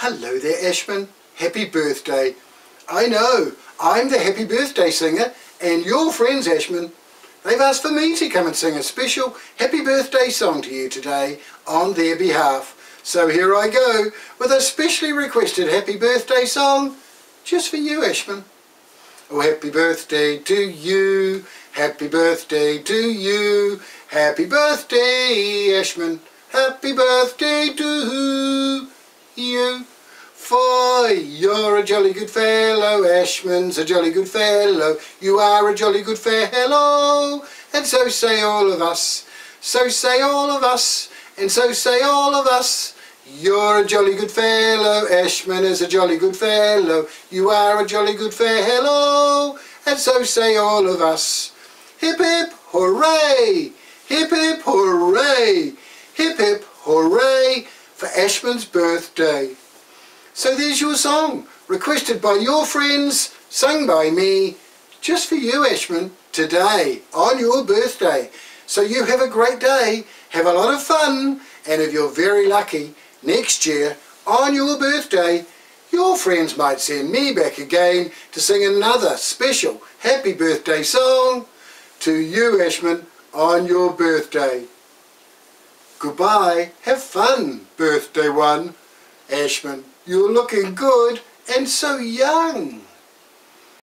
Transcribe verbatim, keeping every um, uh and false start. Hello there, Ashmin. Happy birthday. I know, I'm the happy birthday singer, and your friends, Ashmin, they've asked for me to come and sing a special happy birthday song to you today on their behalf. So here I go with a specially requested happy birthday song just for you, Ashmin. Oh, happy birthday to you, happy birthday to you, happy birthday, Ashmin, happy birthday to you. For you're a jolly good fellow, Ashmin's a jolly good fellow, you are a jolly good fellow, and so say all of us, so say all of us, and so say all of us. You're a jolly good fellow, Ashmin is a jolly good fellow, you are a jolly good fellow, and so say all of us. Hip hip hooray, hip hip hooray, hip hip hooray for Ashmin's birthday. So there's your song, requested by your friends, sung by me, just for you, Ashmin, today, on your birthday. So you have a great day, have a lot of fun, and if you're very lucky, next year, on your birthday, your friends might send me back again to sing another special happy birthday song to you, Ashmin, on your birthday. Goodbye, have fun, birthday one, Ashmin. You're looking good and so young.